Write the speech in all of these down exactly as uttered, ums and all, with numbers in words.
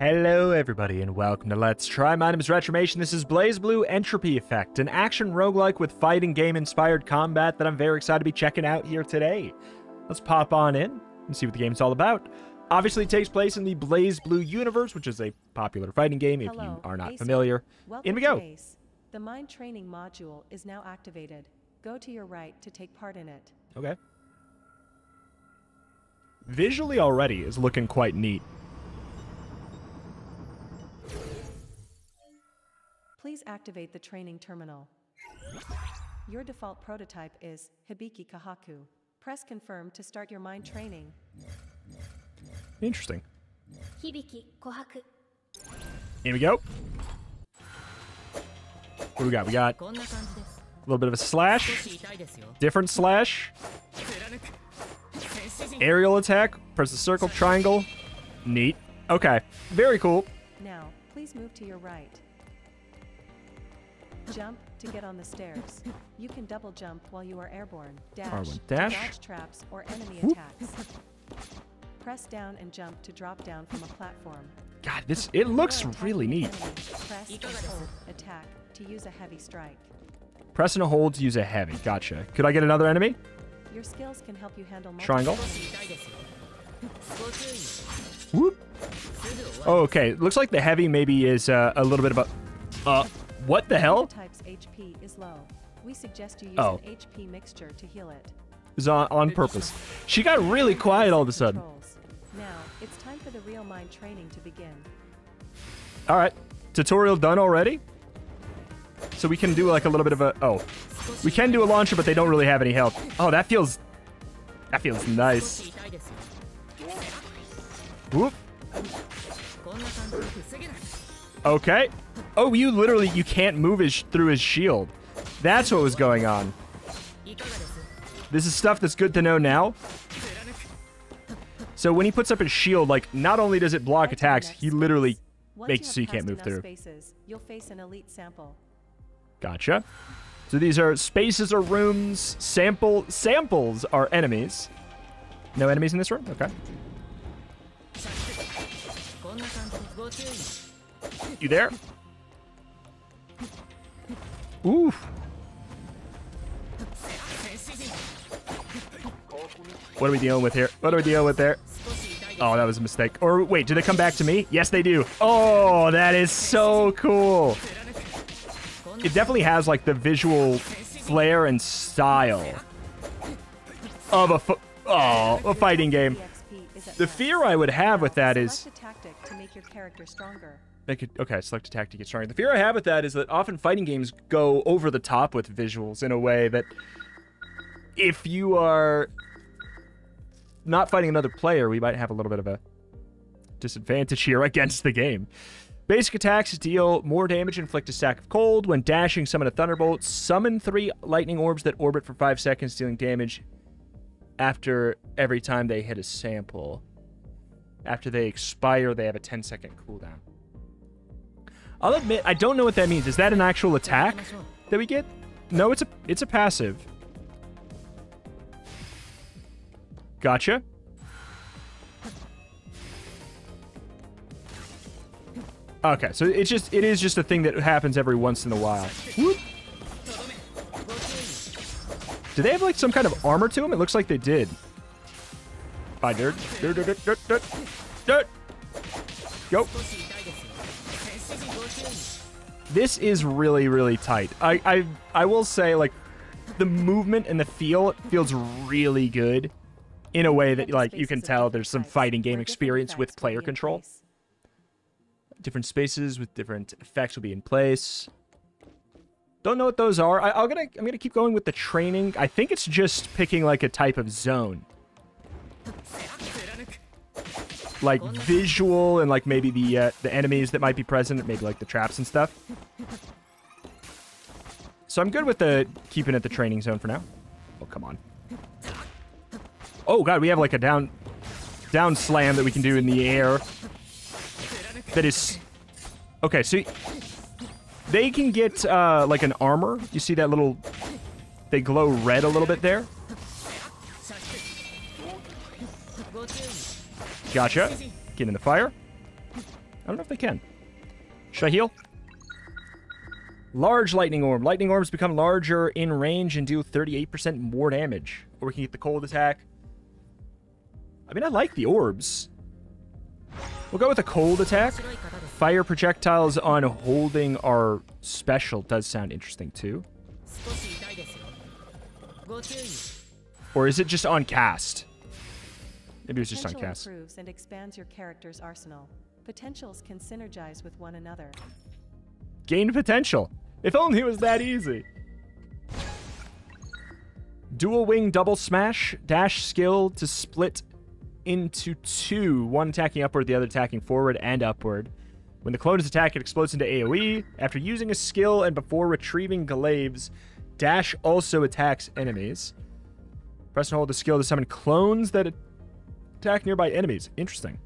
Hello everybody and welcome to Let's Try. My name is Retromation. This is BlazBlue Entropy Effect, an action roguelike with fighting game inspired combat that I'm very excited to be checking out here today. Let's pop on in and see what the game's all about. Obviously it takes place in the BlazBlue universe, which is a popular fighting game if Hello, you are not Ace. familiar. Welcome in we go. Ace. The mind training module is now activated. Go to your right to take part in it. Okay. Visually already is looking quite neat. Please activate the training terminal. Your default prototype is Hibiki Kohaku. Press confirm to start your mind training. Interesting. Hibiki Kohaku. Here we go. What do we got? We got a little bit of a slash. Different slash. Aerial attack. Press the circle, triangle. Neat. Okay. Very cool. Now, please move to your right. Jump to get on the stairs. You can double jump while you are airborne. Dash to dodge traps or enemy Whoop. attacks. Press down and jump to drop down from a platform. God, this it looks really neat. Press and hold attack to use a heavy strike. Press and hold to use a heavy. Gotcha. Could I get another enemy? Your skills can help you handle multiple. Triangle. Whoop. Oh, okay. Looks like the heavy maybe is uh, a little bit of a. Uh, What the hell? Prototype's H P is low. We suggest you use oh. an H P mixture to heal it. It was on, on purpose. She got really quiet all of a sudden. Now, it's time for the real mind training to begin. All right. Tutorial done already? So we can do like a little bit of a... Oh. We can do a launcher, but they don't really have any help. Oh, that feels... That feels nice. Whoop. Okay. Oh, you literally, you can't move his, through his shield. That's what was going on. This is stuff that's good to know now. So when he puts up his shield, like, not only does it block attacks, he literally makes it so you can't move through. You'll face an elite sample. Gotcha. So these are spaces or rooms. Sample samples are enemies. No enemies in this room? Okay. You there? Ooh. What are we dealing with here? What are we dealing with there? Oh, that was a mistake. Or wait, do they come back to me? Yes, they do. Oh, that is so cool. It definitely has like the visual flair and style of a, oh, a fighting game. The fear I would have with that is... Select a tactic to make your character stronger. Could, okay, select a tactic to get stronger. The fear I have with that is that often fighting games go over the top with visuals in a way that if you are not fighting another player, we might have a little bit of a disadvantage here against the game. Basic attacks deal more damage, inflict a stack of cold. When dashing, summon a thunderbolt. Summon three lightning orbs that orbit for five seconds, dealing damage after every time they hit a sample. After they expire, they have a ten second cooldown. I'll admit, I don't know what that means. Is that an actual attack that we get? No, it's a it's a passive. Gotcha. Okay, so it's just it is just a thing that happens every once in a while. Whoop. Do they have like some kind of armor to them? It looks like they did. Bye, dirt. Dirt, dirt, dirt, dirt, dirt, dirt. Go. This is really, really tight. I, I, I will say, like, the movement and the feel feels really good in a way that, like, you can tell there's some fighting game experience with player control. Different spaces with different effects will be in place. Don't know what those are. I, I'm gonna, I'm gonna keep going with the training. I think it's just picking like a type of zone, like visual and like maybe the uh, the enemies that might be present, maybe like the traps and stuff. So I'm good with the keeping it the training zone for now. Oh, come on. Oh god, we have like a down down slam that we can do in the air. That is okay. So they can get uh, like an armor. You see that little? They glow red a little bit there. Gotcha. Get in the fire. I don't know if they can. Should I heal? Large lightning orb. Lightning orbs become larger in range and do thirty-eight percent more damage. Or we can get the cold attack. I mean, I like the orbs. We'll go with a cold attack. Fire projectiles on holding our special does sound interesting too. Or is it just on cast? Maybe it's just on cast. Potential improves and expands your character's arsenal. Potentials can synergize with one another. Gain potential. If only it was that easy. Dual wing double smash. Dash skill to split into two. One attacking upward, the other attacking forward and upward. When the clone is attacked, it explodes into A O E. After using a skill and before retrieving glaives, dash also attacks enemies. Press and hold the skill to summon clones that attack nearby enemies. Interesting.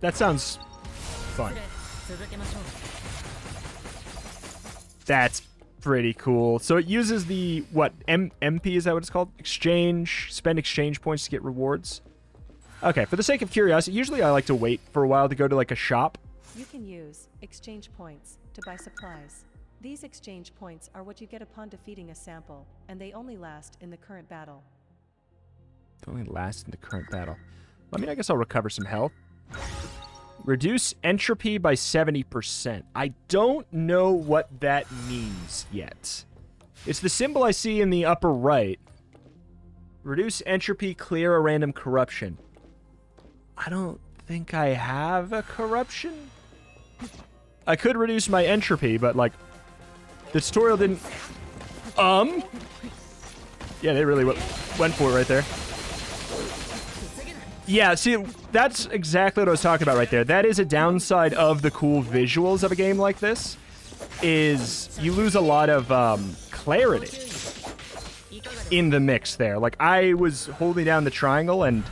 That sounds fun. That's pretty cool. So it uses the, what, M P, is that what it's called? Exchange, spend exchange points to get rewards. Okay, for the sake of curiosity, usually I like to wait for a while to go to like a shop. You can use exchange points to buy supplies. These exchange points are what you get upon defeating a sample, and they only last in the current battle. They only last in the current battle. I mean, I guess I'll recover some health. Reduce entropy by seventy percent. I don't know what that means yet. It's the symbol I see in the upper right. Reduce entropy, clear a random corruption. I don't think I have a corruption. I could reduce my entropy, but like the tutorial didn't. Um. Yeah, they really went for it right there. Yeah, see, that's exactly what I was talking about right there. That is a downside of the cool visuals of a game like this, is you lose a lot of um, clarity in the mix there. Like, I was holding down the triangle, and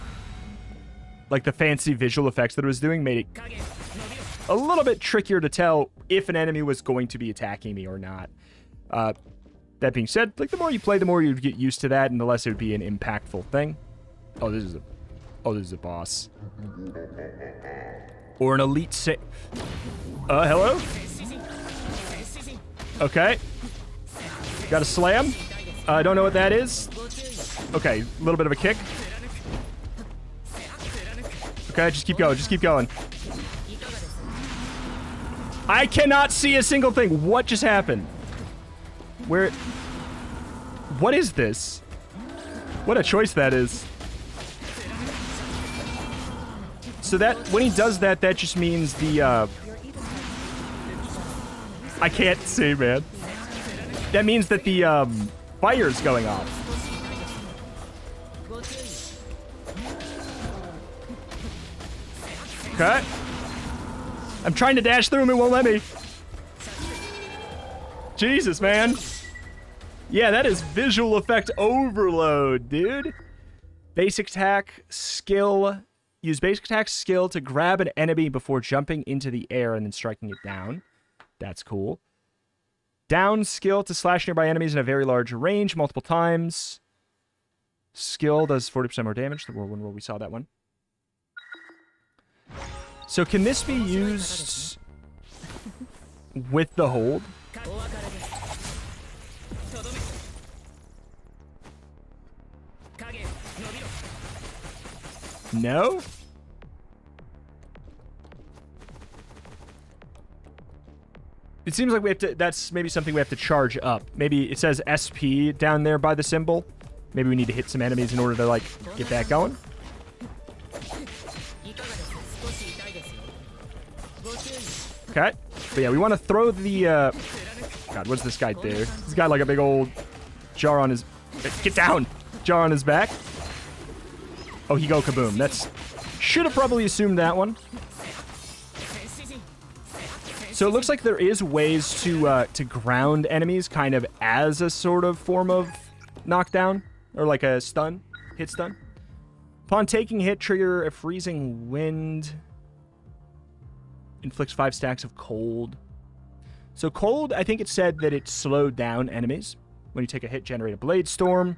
like the fancy visual effects that it was doing made it a little bit trickier to tell if an enemy was going to be attacking me or not. Uh, that being said, like the more you play, the more you get used to that, and the less it would be an impactful thing. Oh, this is a... Oh, this is a boss. Or an elite sa- Uh, hello? Okay. Got a slam. I uh, don't know what that is. Okay, a little bit of a kick. Okay, just keep going, just keep going. I cannot see a single thing. What just happened? Where? What is this? What a choice that is. So that, when he does that, that just means the, uh, I can't see, man. That means that the, um, fire's going off. Okay. I'm trying to dash through him, it won't let me. Jesus, man. Yeah, that is visual effect overload, dude. Basic attack, skill... Use basic attack skill to grab an enemy before jumping into the air and then striking it down. That's cool. Down skill to slash nearby enemies in a very large range multiple times. Skill does forty percent more damage. The whirlwind roll, we saw that one. So can this be used with the hold? No? It seems like we have to, that's maybe something we have to charge up. Maybe it says S P down there by the symbol. Maybe we need to hit some enemies in order to like get that going. Okay. But yeah, we want to throw the, uh, God, what's this guy do? He's got like a big old jar on his, get down, jar on his back. Oh, he go kaboom. That's... Should have probably assumed that one. So it looks like there is ways to uh, to ground enemies kind of as a sort of form of knockdown. Or like a stun. Hit stun. Upon taking hit, trigger a freezing wind. Inflicts five stacks of cold. So cold, I think it said that it slowed down enemies. When you take a hit, generate a blade storm.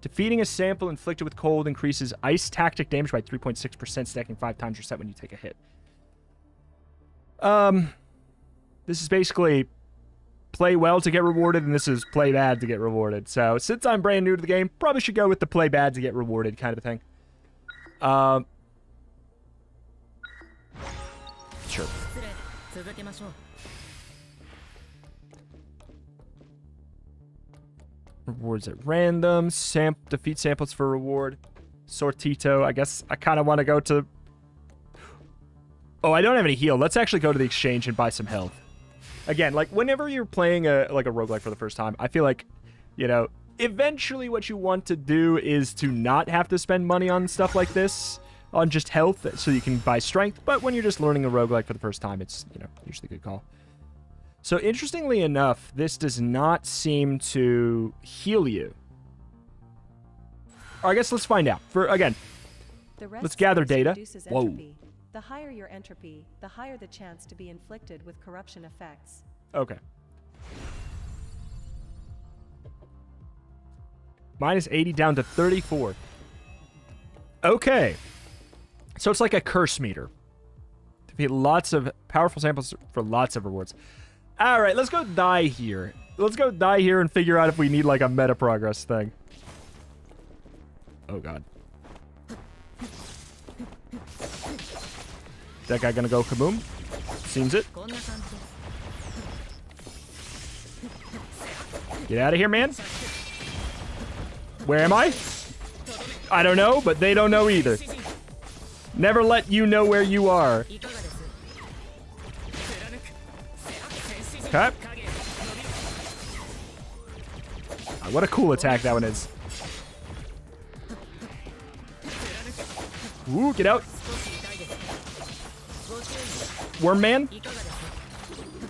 Defeating a sample inflicted with cold increases ice tactic damage by three point six percent, stacking five times your set when you take a hit. Um, this is basically play well to get rewarded, and this is play bad to get rewarded. So since I'm brand new to the game, probably should go with the play bad to get rewarded kind of a thing. Um, sure. Rewards at random. Sam defeat samples for reward. Sortito. I guess I kind of want to go to... Oh, I don't have any heal. Let's actually go to the exchange and buy some health. Again, like, whenever you're playing a like a roguelike for the first time, I feel like, you know, eventually what you want to do is to not have to spend money on stuff like this, on just health, so you can buy strength. But when you're just learning a roguelike for the first time, it's, you know, usually a good call. So, interestingly enough, this does not seem to heal you. Or I guess let's find out. For again, the rest let's gather data. Whoa. The higher your entropy, the higher the chance to be inflicted with corruption effects. Okay. Minus eighty down to thirty-four. Okay. So it's like a curse meter. Defeat lots of powerful samples for lots of rewards. All right, let's go die here. Let's go die here and figure out if we need like a meta progress thing. Oh, God. That guy gonna go kaboom? Seems it. Get out of here, man. Where am I? I don't know, but they don't know either. Never let you know where you are. Okay. Oh, what a cool attack that one is. Ooh, get out. Worm man?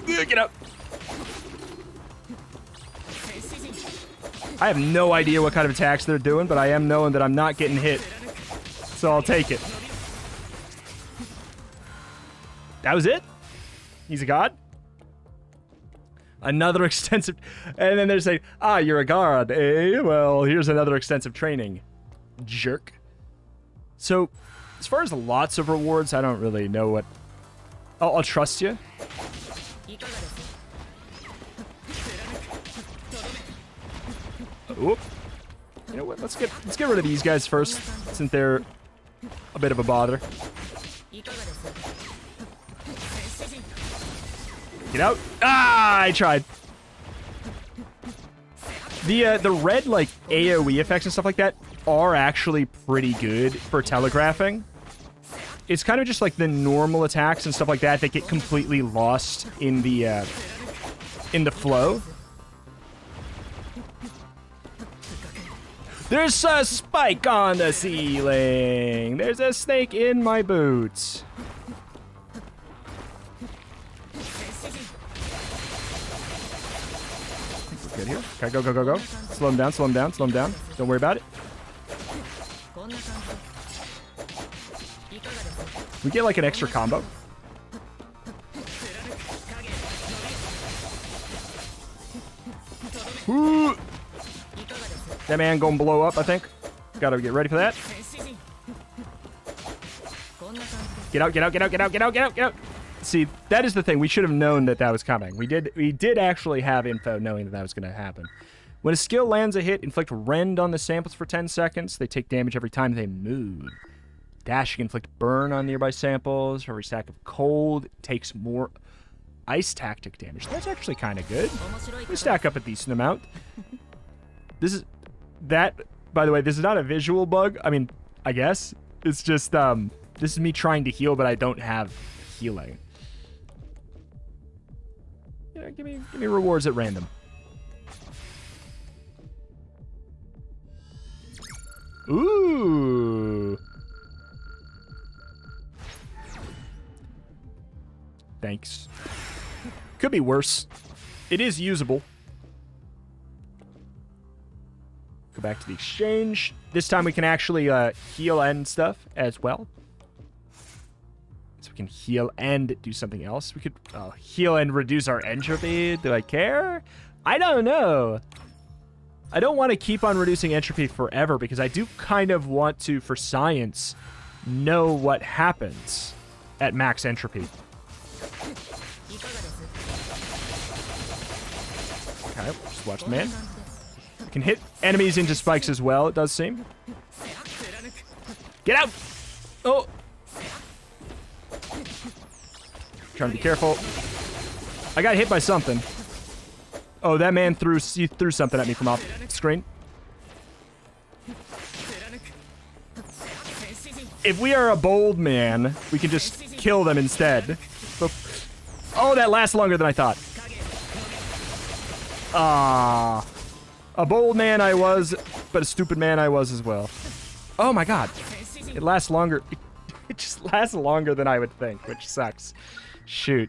Get up! I have no idea what kind of attacks they're doing, but I am knowing that I'm not getting hit. So I'll take it. That was it? He's a god? Another extensive... And then they're saying, ah, you're a god, eh? Well, here's another extensive training. Jerk. So, as far as lots of rewards, I don't really know what... I'll, I'll trust you. Oop. You know what? Let's get let's get rid of these guys first, since they're a bit of a bother. Get out! Ah! I tried. The uh, the red like A O E effects and stuff like that are actually pretty good for telegraphing. It's kind of just like the normal attacks and stuff like that that get completely lost in the uh, in the flow. There's a spike on the ceiling. There's a snake in my boots. We're good here. Okay, go, go, go, go. Slow him down, slow him down, slow him down. Don't worry about it. We get like an extra combo. Ooh. That man gonna blow up, I think. Gotta get ready for that. Get out, get out, get out, get out, get out, get out, get out. See, that is the thing. We should have known that that was coming. We did, we did actually have info knowing that that was gonna happen. When a skill lands a hit, inflict rend on the samples for ten seconds. They take damage every time they move. Dash, you can inflict burn on nearby samples. Every stack of cold takes more ice tactic damage. That's actually kind of good. We stack up a decent amount. This is... That, by the way, this is not a visual bug. I mean, I guess. It's just, um... This is me trying to heal, but I don't have healing. You know, give me, give me rewards at random. Ooh... Thanks. Could be worse. It is usable. Go back to the exchange. This time we can actually uh, heal and stuff as well. So we can heal and do something else. We could uh, heal and reduce our entropy. Do I care? I don't know. I don't want to keep on reducing entropy forever because I do kind of want to, for science, know what happens at max entropy. Okay, just watch the man. You can hit enemies into spikes as well, it does seem. Get out! Oh! Trying to be careful. I got hit by something. Oh, that man threw he threw something at me from off screen. If we are a bold man, we can just kill them instead. Oh, that lasts longer than I thought. Ah, a bold man I was, but a stupid man I was as well. Oh my God, it lasts longer. It just lasts longer than I would think, which sucks. Shoot.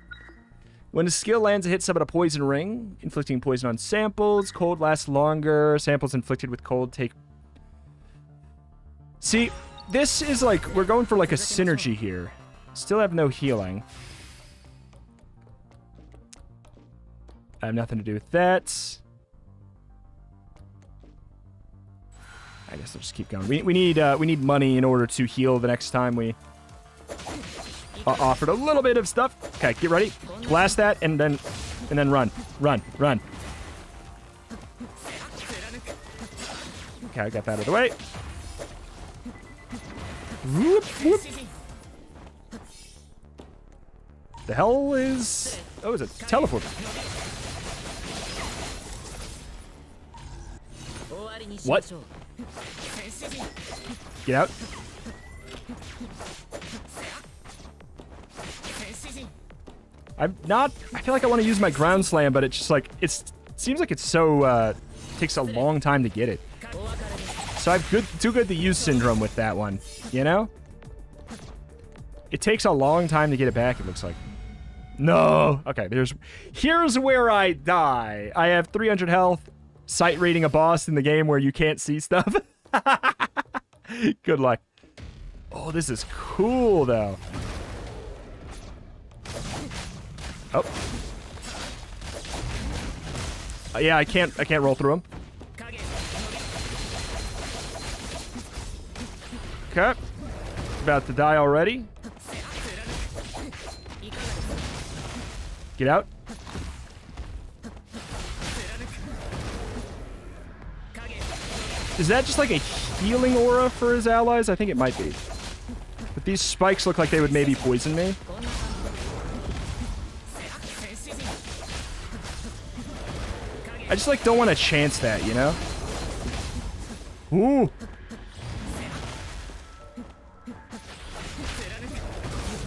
When a skill lands a hit, summon a poison ring, inflicting poison on samples. Cold lasts longer. Samples inflicted with cold take... See, this is like... We're going for like a synergy here. Still have no healing. I have nothing to do with that. I guess I'll just keep going. We, we, need, uh, we need money in order to heal the next time we... Uh, offered a little bit of stuff. Okay, get ready. Blast that, and then, and then run, run, run. Okay, I got that out of the way. Whoop, whoop. The hell is? Oh, it's a teleport. What? Get out. I'm not, I feel like I want to use my ground slam, but it's just like, it's, it seems like it's so, uh, takes a long time to get it. So I have good, too good to use syndrome with that one, you know? It takes a long time to get it back, it looks like. No! Okay, there's, here's where I die. I have three hundred health, sight reading a boss in the game where you can't see stuff. Good luck. Oh, this is cool, though. Oh. Uh, yeah, I can't I can't roll through him. Okay. About to die already. Get out. Is that just like a healing aura for his allies? I think it might be. But these spikes look like they would maybe poison me. I just, like, don't want to chance that, you know? Ooh!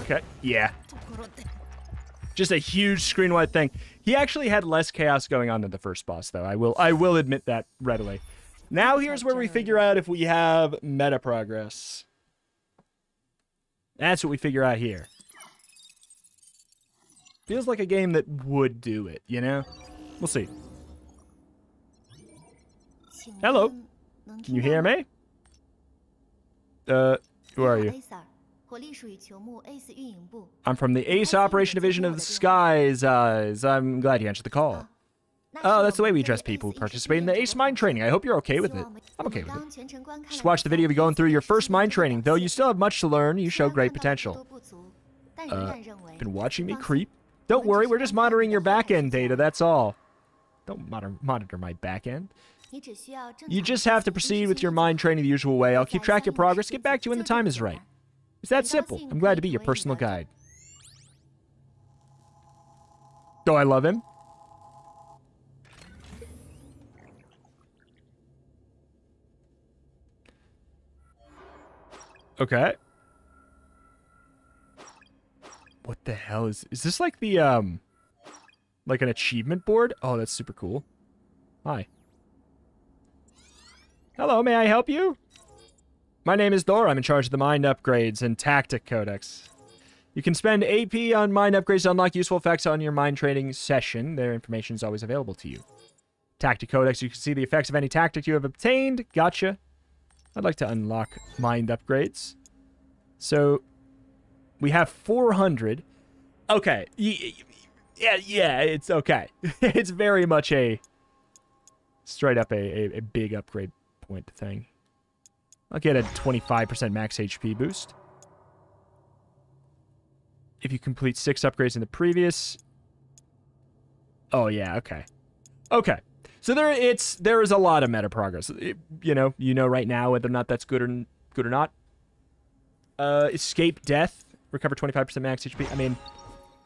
Okay, yeah. Just a huge screen-wide thing. He actually had less chaos going on than the first boss, though. I will I will admit that readily. Now here's where we figure out if we have meta progress. That's what we figure out here. Feels like a game that would do it, you know? We'll see. Hello. Can you hear me? Uh, who are you? I'm from the ACE Operation Division of the Skies. Uh, I'm glad you answered the call. Oh, that's the way we address people who participate in the ACE Mine Training. I hope you're okay with it. I'm okay with it. Just watch the video of you going through your first mine training. Though you still have much to learn, you show great potential. Uh, been watching me creep? Don't worry, we're just monitoring your back-end data, that's all. Don't monitor my back-end. You just have to proceed with your mind training the usual way. I'll keep track of your progress, get back to you when the time is right. It's that simple. I'm glad to be your personal guide. Do I love him? Okay. What the hell is... Is this like the, um... like an achievement board? Oh, that's super cool. Hi. Hello, may I help you? My name is Dora. I'm in charge of the Mind Upgrades and Tactic Codex. You can spend A P on Mind Upgrades to unlock useful effects on your Mind Training session. Their information is always available to you. Tactic Codex, you can see the effects of any tactic you have obtained. Gotcha. I'd like to unlock Mind Upgrades. So, we have four hundred. Okay. Yeah, yeah, it's okay. It's very much a... straight up a, a, a big upgrade point thing. I'll get a twenty-five percent max H P boost. If you complete six upgrades in the previous... Oh, yeah, okay. Okay. So there it's there is a lot of meta progress. It, you know, you know right now whether or not that's good or, good or not. Uh, escape death. Recover twenty-five percent max H P. I mean,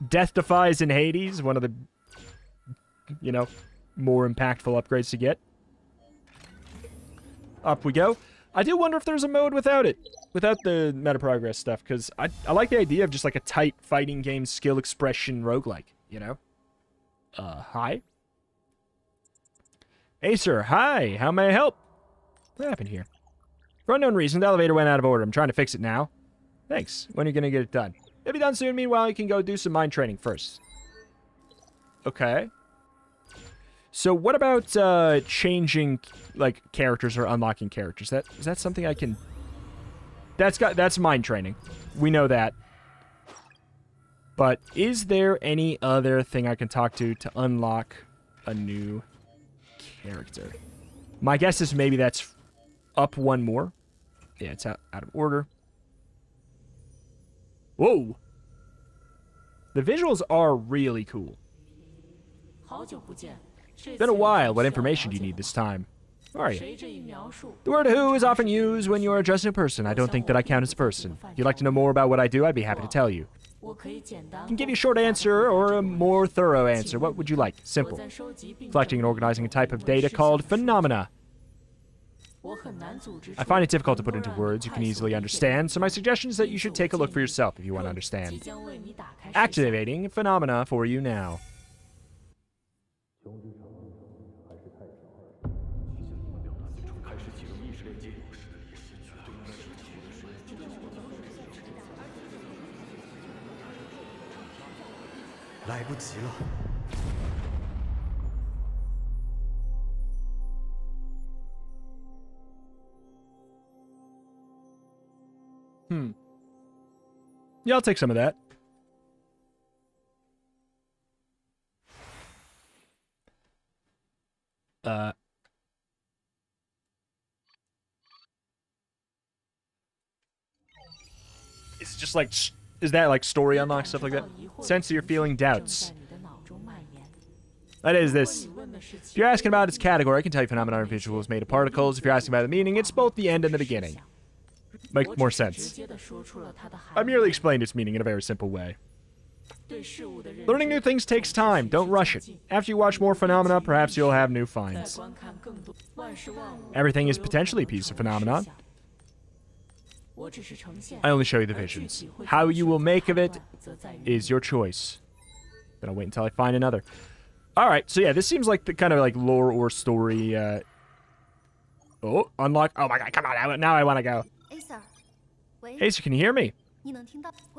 Death Defies in Hades. One of the, you know, more impactful upgrades to get. Up we go. I do wonder if there's a mode without it. Without the meta progress stuff. Because I, I like the idea of just like a tight fighting game skill expression roguelike. You know? Uh, hi. Acer, hi. How may I help? What happened here? For unknown reason, the elevator went out of order. I'm trying to fix it now. Thanks. When are you going to get it done? It'll be done soon. Meanwhile, you can go do some mind training first. Okay. So what about uh, changing, like, characters or unlocking characters? That, is that something I can... That's got that's mind training. We know that. But is there any other thing I can talk to to unlock a new character? My guess is maybe that's up one more. Yeah, it's out, out of order. Whoa! The visuals are really cool. It's been a while. What information do you need this time? Who are you? The word who is often used when you are addressing a person. I don't think that I count as a person. If you'd like to know more about what I do, I'd be happy to tell you. I can give you a short answer or a more thorough answer. What would you like? Simple. Collecting and organizing a type of data called phenomena. I find it difficult to put into words you can easily understand, so my suggestion is that you should take a look for yourself if you want to understand. Activating phenomena for you now. Hmm. Yeah, I'll take some of that. Uh. Is it just like... Is that like story unlock, stuff like that? Sense that you're feeling doubts. That is this. If you're asking about its category, I can tell you phenomena are visuals made of particles. If you're asking about the meaning, it's both the end and the beginning. Make more sense. I merely explained its meaning in a very simple way. Learning new things takes time. Don't rush it. After you watch more phenomena, perhaps you'll have new finds. Everything is potentially a piece of phenomenon. I only show you the visions. How you will make of it is your choice. Then I'll wait until I find another. Alright, so yeah, this seems like the kind of like lore or story. Uh... Oh, unlock. Oh my god, come on. Now I want to go. Acer, can you hear me?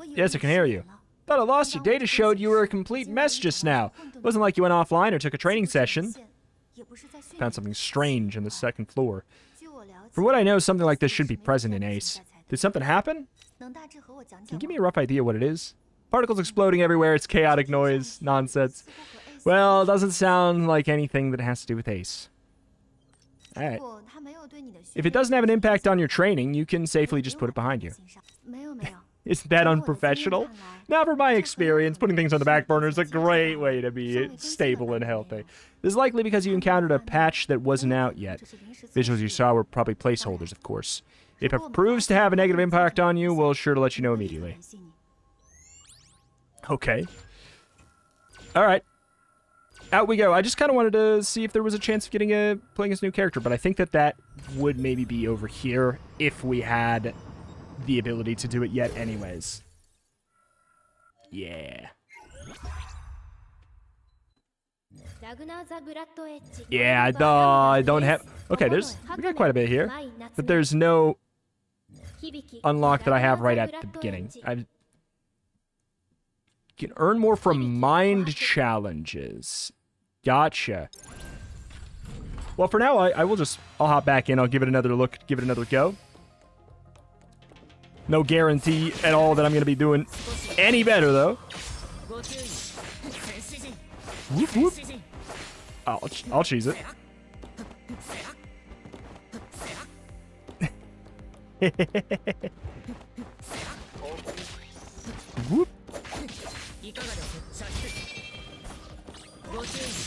Yes, I can hear you. Thought I lost you. Data showed you were a complete mess just now. It wasn't like you went offline or took a training session. Found something strange on the second floor. From what I know, something like this should be present in ACE. Did something happen? Can you give me a rough idea what it is? Particles exploding everywhere, it's chaotic noise, nonsense. Well, it doesn't sound like anything that has to do with ACE. Alright. If it doesn't have an impact on your training, you can safely just put it behind you. Isn't that unprofessional? Now, from my experience, putting things on the back burner is a great way to be stable and healthy. This is likely because you encountered a patch that wasn't out yet. Visuals you saw were probably placeholders, of course. If it proves to have a negative impact on you, we'll sure to let you know immediately. Okay. Alright. Out we go. I just kind of wanted to see if there was a chance of getting a playing as a new character, but I think that that would maybe be over here if we had the ability to do it yet anyways. Yeah. Yeah, duh, I don't have... Okay, there's... We got quite a bit here. But there's no unlock that I have right at the beginning. I can earn more from mind challenges. Gotcha. Well, for now, I, I will just... I'll hop back in. I'll give it another look. Give it another go. No guarantee at all that I'm going to be doing any better, though. Whoop, whoop. I'll, I'll cheese it. Whoop.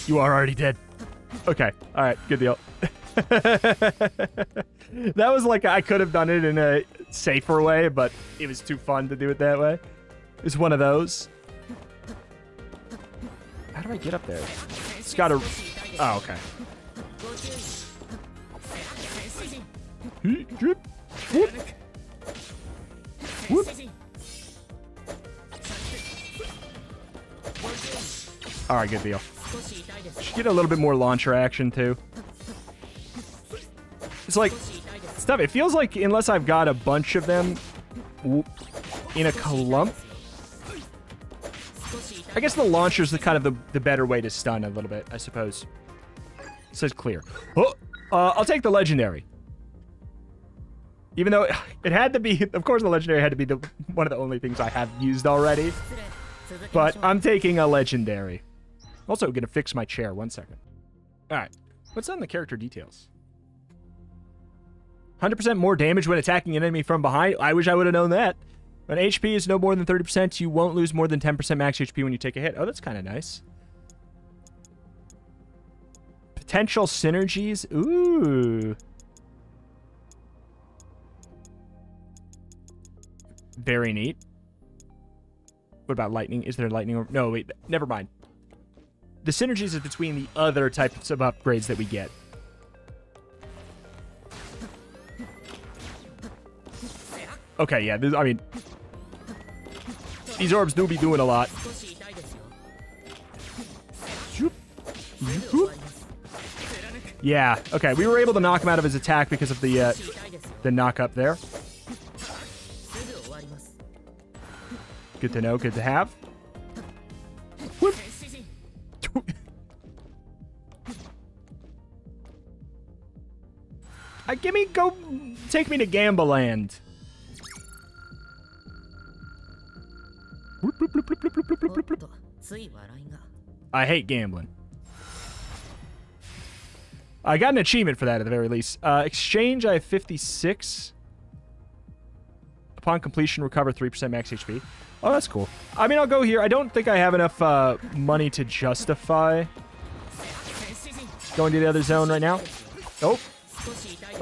You are already dead. Okay. All right. Good deal. That was like, I could have done it in a safer way, but it was too fun to do it that way. It's one of those. How do I get up there? It's got to... Oh, okay. Whoop. Whoop. All right, good deal. Should get a little bit more launcher action, too. It's like... Stuff. It feels like unless I've got a bunch of them in a clump. I guess the launcher's the kind of the, the better way to stun a little bit, I suppose. It says clear. Oh, uh, I'll take the legendary. Even though it had to be, of course, the legendary had to be the one of the only things I have used already. But I'm taking a legendary. Also, gonna fix my chair. One second. All right. What's on the character details? one hundred percent more damage when attacking an enemy from behind. I wish I would have known that. When H P is no more than thirty percent, you won't lose more than ten percent max H P when you take a hit. Oh, that's kind of nice. Potential synergies. Ooh. Very neat. What about lightning? Is there lightning? Or no, wait. Never mind. The synergies is between the other types of upgrades that we get. Okay, yeah, this, I mean, these orbs do be doing a lot. Yeah, okay, we were able to knock him out of his attack because of the, uh, the knock up there. Good to know, good to have. Whoop. Uh, give me, go, take me to Gambaland. I hate gambling. I got an achievement for that at the very least. Uh, exchange, I have fifty-six. Upon completion, recover three percent max H P. Oh, that's cool. I mean, I'll go here. I don't think I have enough uh, money to justify going to the other zone right now. Oh.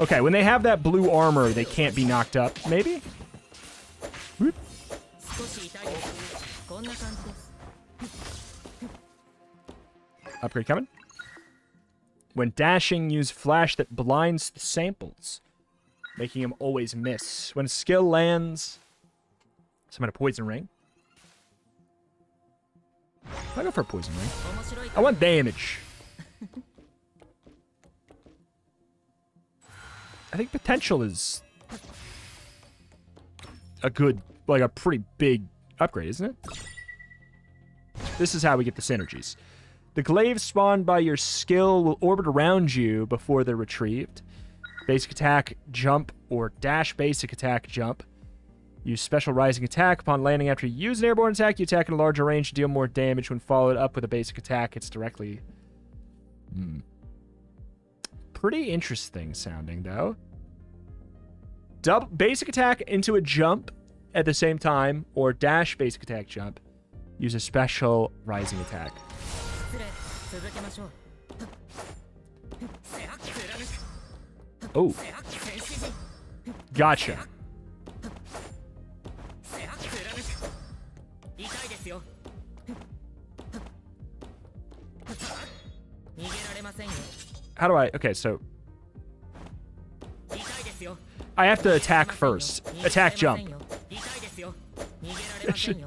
Okay, when they have that blue armor, they can't be knocked up. Maybe? Whoop. Upgrade coming. When dashing, use flash that blinds the samples, making him always miss. When a skill lands, summon a poison ring. I'll go for a poison ring. I want damage. I think potential is a good... like a pretty big upgrade, isn't it? This is how we get the synergies. The glaives spawned by your skill will orbit around you before they're retrieved. Basic attack, jump, or dash basic attack, jump. Use special rising attack. Upon landing after you use an airborne attack, you attack at a larger range to deal more damage. When followed up with a basic attack, it's directly... Hmm. Pretty interesting sounding, though. Double basic attack into a jump at the same time, or dash basic attack jump, use a special rising attack. Oh. Gotcha. How do I... Okay, so... I have to attack first. Attack jump. I should...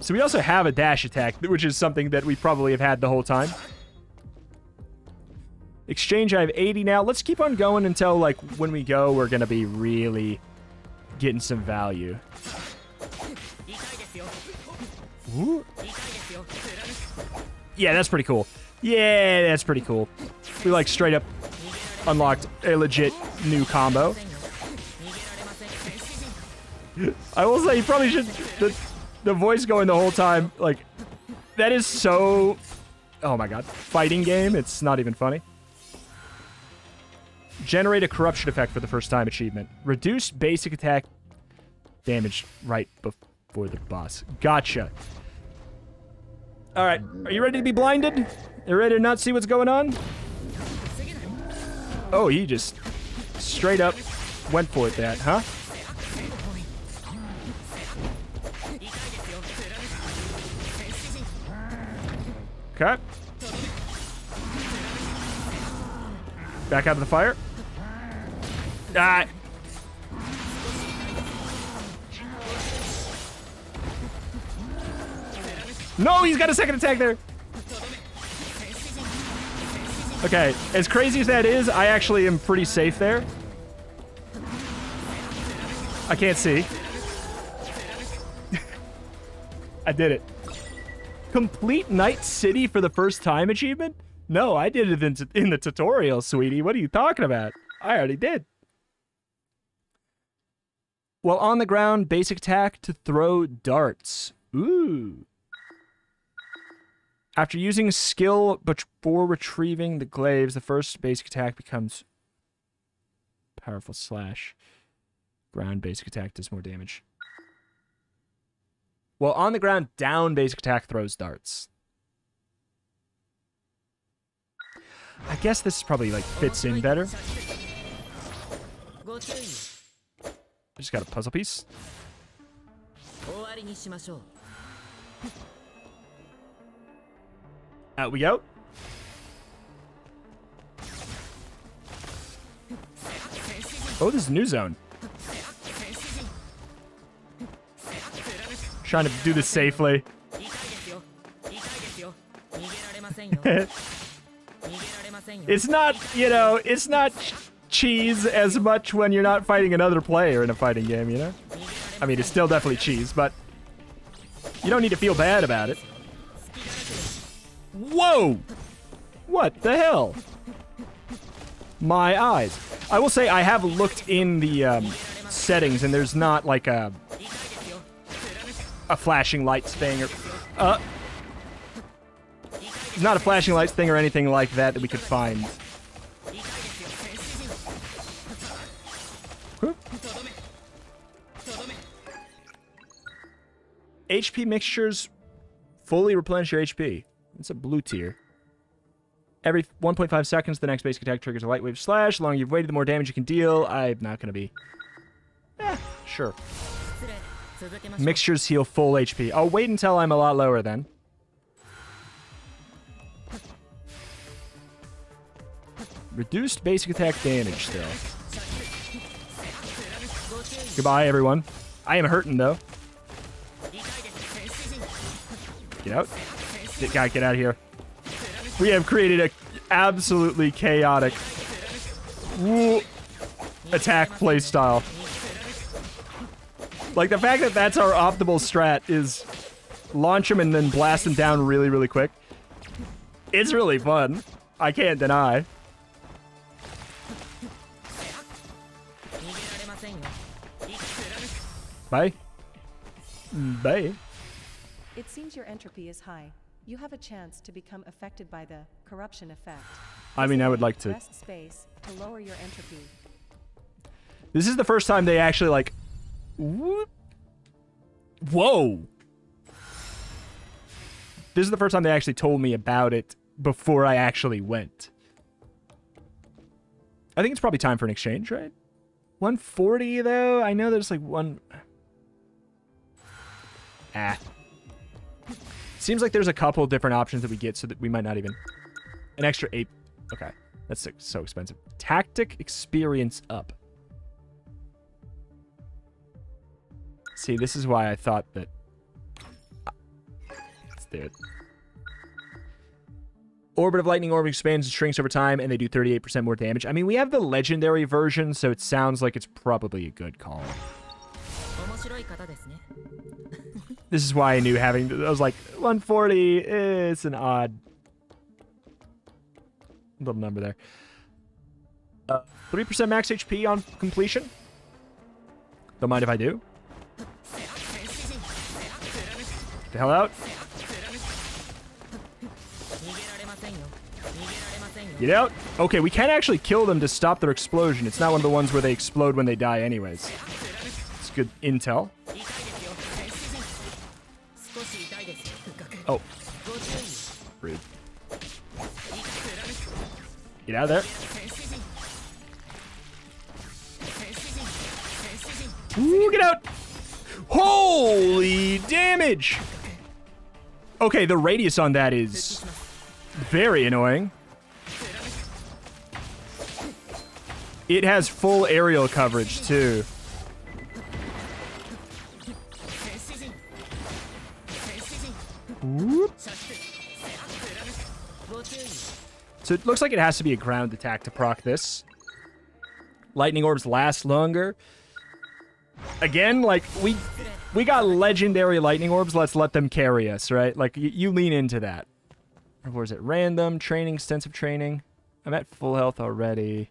So we also have a dash attack, which is something that we probably have had the whole time. Exchange, I have eighty now. Let's keep on going until, like, when we go, we're going to be really getting some value. Ooh. Yeah, that's pretty cool. Yeah, that's pretty cool. We, like, straight up unlocked a legit new combo. I will say, you probably should... The, the voice going the whole time, like, That is so... Oh my god. Fighting game. It's not even funny. Generate a corruption effect for the first time achievement. Reduce basic attack damage right before the boss. Gotcha. Alright. Are you ready to be blinded? You ready to not see what's going on? Oh, he just straight up went for it that, huh? Okay. Back out of the fire. Ah. No, he's got a second attack there. Okay, as crazy as that is, I actually am pretty safe there. I can't see. I did it. Complete Night City for the first time achievement? No, I did it in, t in the tutorial, sweetie. What are you talking about? I already did. While on the ground, basic attack to throw darts. Ooh. After using skill before retrieving the glaives, the first basic attack becomes powerful slash. Ground basic attack does more damage. Well, on the ground, down basic attack throws darts. I guess this probably, like, fits in better. I just got a puzzle piece. Out we go. Oh, this is a new zone. Trying to do this safely. It's not, you know, it's not ch cheese as much when you're not fighting another player in a fighting game, you know? I mean, it's still definitely cheese, but you don't need to feel bad about it. Whoa! What the hell? My eyes. I will say I have looked in the um, settings, and there's not like a... a flashing lights thing or uh not a flashing lights thing or anything like that that we could find. Whoop. H P mixtures fully replenish your H P. It's a blue tier. Every one point five seconds, the next basic attack triggers a light wave slash. The longer you've waited, the more damage you can deal. I'm not gonna be. Eh, sure. Mixtures heal full H P. I'll wait until I'm a lot lower then. Reduced basic attack damage still. Goodbye, everyone. I am hurting, though. Get out. Get, God, get out of here. We have created an absolutely chaotic attack playstyle. Like, the fact that that's our optimal strat is launch him and then blast him down really, really quick. It's really fun. I can't deny. Bye. Bye. It seems your entropy is high. You have a chance to become affected by the corruption effect. I mean, I would like to... Press space to lower your entropy. This is the first time they actually, like... Whoop. Whoa! This is the first time they actually told me about it before I actually went. I think it's probably time for an exchange, right? one forty, though? I know there's like one... Ah. Seems like there's a couple different options that we get so that we might not even... An extra eight... Okay. That's so expensive. Tactic experience up. See, this is why I thought that... Let's do it. Orbit of Lightning Orb expands and shrinks over time, and they do thirty-eight percent more damage. I mean, we have the legendary version, so it sounds like it's probably a good call. This is why I knew having... I was like, one forty, it's an odd... little number there. Uh, three percent max H P on completion. Don't mind if I do. Get the hell out. Get out. Okay, we can't actually kill them to stop their explosion. It's not one of the ones where they explode when they die anyways. It's good intel. Oh. Rude. Get out of there. Ooh, get out. Holy damage. Okay, the radius on that is very annoying. It has full aerial coverage, too. Whoop. So it looks like it has to be a ground attack to proc this. Lightning orbs last longer. Again, like, we we got legendary lightning orbs. Let's let them carry us, right? Like, y you lean into that. Or is it random? Training, extensive training. I'm at full health already.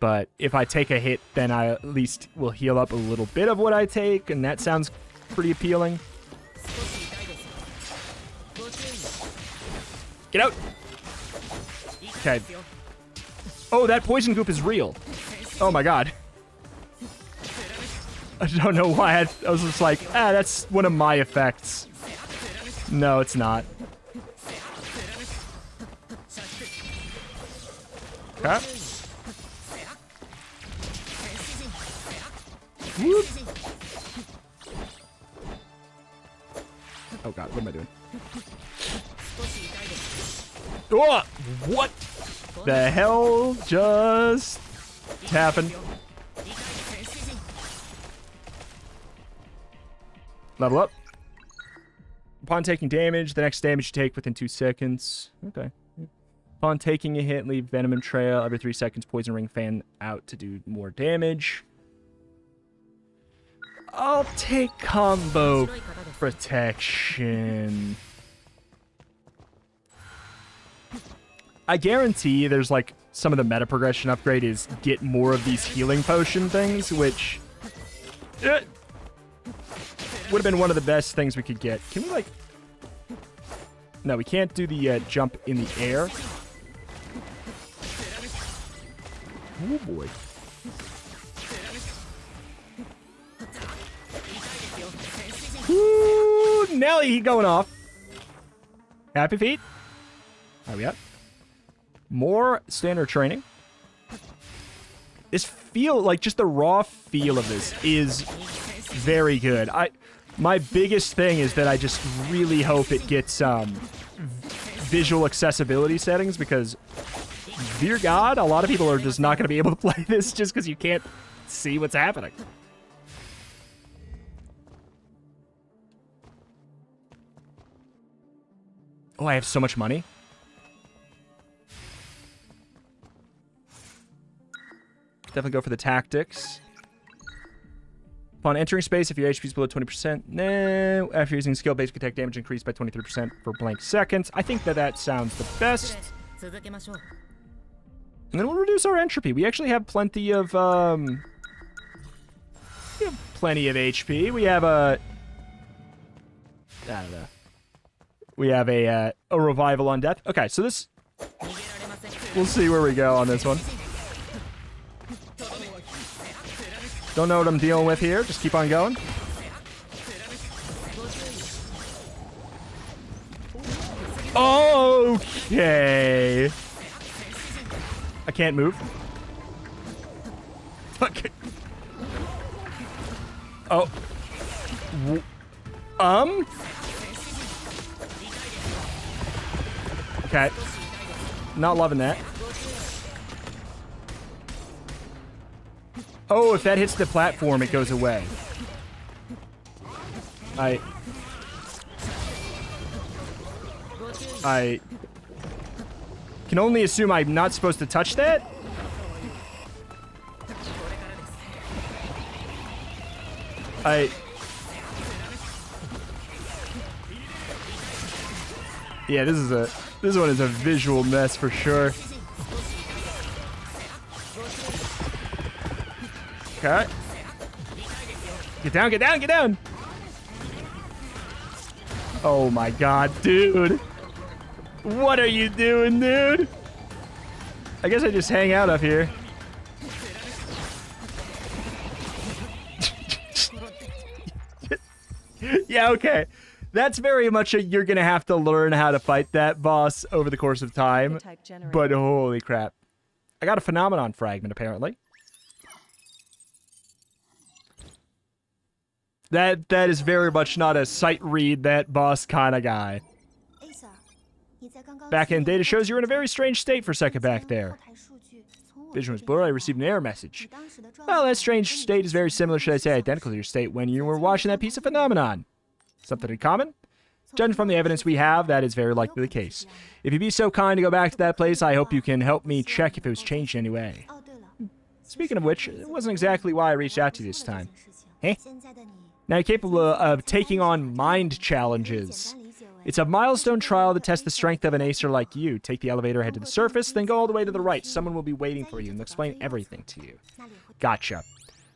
But if I take a hit, then I at least will heal up a little bit of what I take, and that sounds pretty appealing. Get out! Okay. Oh, that poison goop is real. Oh my god. I don't know why I, I was just like, ah, that's one of my effects. No, it's not. Okay. Whoop. Oh god, what am I doing? Oh, what the hell just happened? Level up. Upon taking damage, the next damage you take within two seconds. Okay. Upon taking a hit, leave Venom Trail. Every three seconds, Poison Ring fan out to do more damage. I'll take combo protection. I guarantee there's like some of the meta progression upgrade is get more of these healing potion things, which uh, would have been one of the best things we could get. Can we like... No, we can't do the uh, jump in the air. Oh boy. Ooh, Nelly, he going off. Happy feet. Are we up? More standard training. This feel, like just the raw feel of this is very good. I, my biggest thing is that I just really hope it gets um, visual accessibility settings because, dear God, a lot of people are just not going to be able to play this just because you can't see what's happening. Oh, I have so much money. Definitely go for the tactics. Upon entering space, if your H P is below twenty percent, no. After using skill, basic attack damage increased by twenty-three percent for blank seconds. I think that that sounds the best. And then we'll reduce our entropy. We actually have plenty of, um... we have plenty of H P. We have a... I don't know. We have a, uh, a revival on death. Okay, so this... We'll see where we go on this one. Don't know what I'm dealing with here. Just keep on going. Okay. I can't move. Okay. Oh. Um. Okay. Not loving that. Oh, if that hits the platform, it goes away. I... I... can only assume I'm not supposed to touch that? I... Yeah, this is a... This one is a visual mess for sure. Okay. Get down, get down, get down! Oh my god, dude! What are you doing, dude? I guess I just hang out up here. Yeah, okay. That's very much a you're gonna have to learn how to fight that boss over the course of time. But holy crap. I got a phenomenon fragment, apparently. That that is very much not a sight read that boss kind of guy. Back-end data shows you're in a very strange state for a second back there. Vision was blurry. I received an error message. Well, that strange state is very similar, should I say identical to your state when you were watching that piece of phenomenon. Something in common? Judging from the evidence we have, that is very likely the case. If you'd be so kind to go back to that place, I hope you can help me check if it was changed in any way. Speaking of which, it wasn't exactly why I reached out to you this time. Hey? Now you're capable of taking on mind challenges. It's a milestone trial to test the strength of an acer like you. Take the elevator, head to the surface, then go all the way to the right. Someone will be waiting for you and they'll explain everything to you. Gotcha.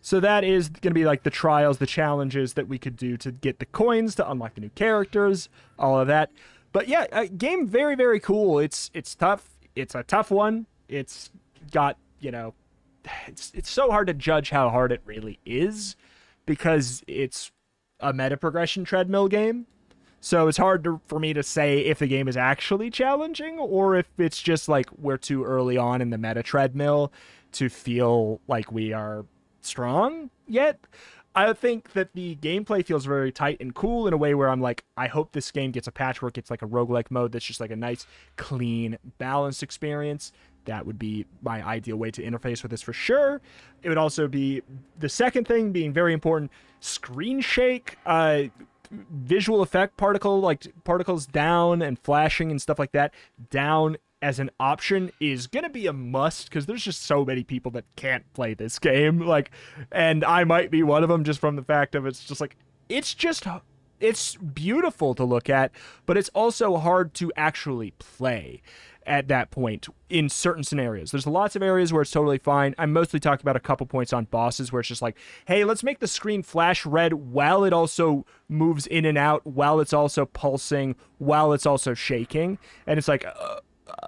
So that is going to be like the trials, the challenges that we could do to get the coins, to unlock the new characters, all of that. But yeah, a game very, very cool. It's it's tough. It's a tough one. It's got, you know, it's, it's so hard to judge how hard it really is because it's a meta progression treadmill game. So it's hard to, for me to say if the game is actually challenging or if it's just like we're too early on in the meta treadmill to feel like we are strong yet. I think that the gameplay feels very tight and cool in a way where I'm like, I hope this game gets a patch where it gets like a roguelike mode that's just like a nice, clean, balanced experience. That would be my ideal way to interface with this for sure. It would also be the second thing being very important, screen shake. Uh... visual effect particle like particles down and flashing and stuff like that down as an option is gonna be a must because there's just so many people that can't play this game, like, and I might be one of them just from the fact of it's just like it's just it's beautiful to look at, but it's also hard to actually play at that point in certain scenarios. There's lots of areas where it's totally fine. I'm mostly talking about a couple points on bosses where it's just like, hey, let's make the screen flash red while it also moves in and out, while it's also pulsing, while it's also shaking. And it's like, uh,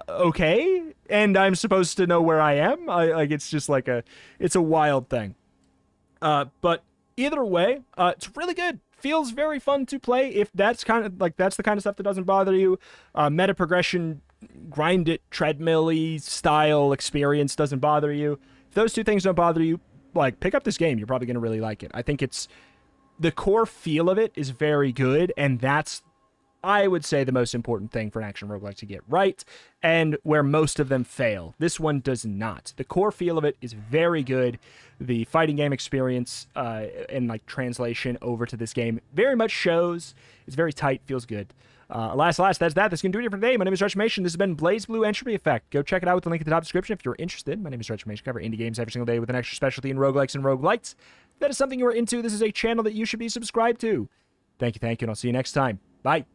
okay. And I'm supposed to know where I am. I, like, it's just like a, it's a wild thing. Uh, but either way, uh, it's really good. Feels very fun to play. If that's kind of like, that's the kind of stuff that doesn't bother you. Uh, meta progression, grind it treadmill-y style experience doesn't bother you. If those two things don't bother you, like, pick up this game. You're probably going to really like it. I think it's the core feel of it is very good, and that's, I would say, the most important thing for an action roguelike to get right, and where most of them fail. This one does not. The core feel of it is very good. The fighting game experience uh, and like translation over to this game very much shows. It's very tight, feels good. Uh, last, last, that's that. That's going to do it for today. My name is Retromation. This has been BlazBlue Entropy Effect. Go check it out with the link in the top description if you're interested. My name is Retromation. I cover indie games every single day with an extra specialty in roguelikes and roguelites. If that is something you are into, this is a channel that you should be subscribed to. Thank you, thank you, and I'll see you next time. Bye.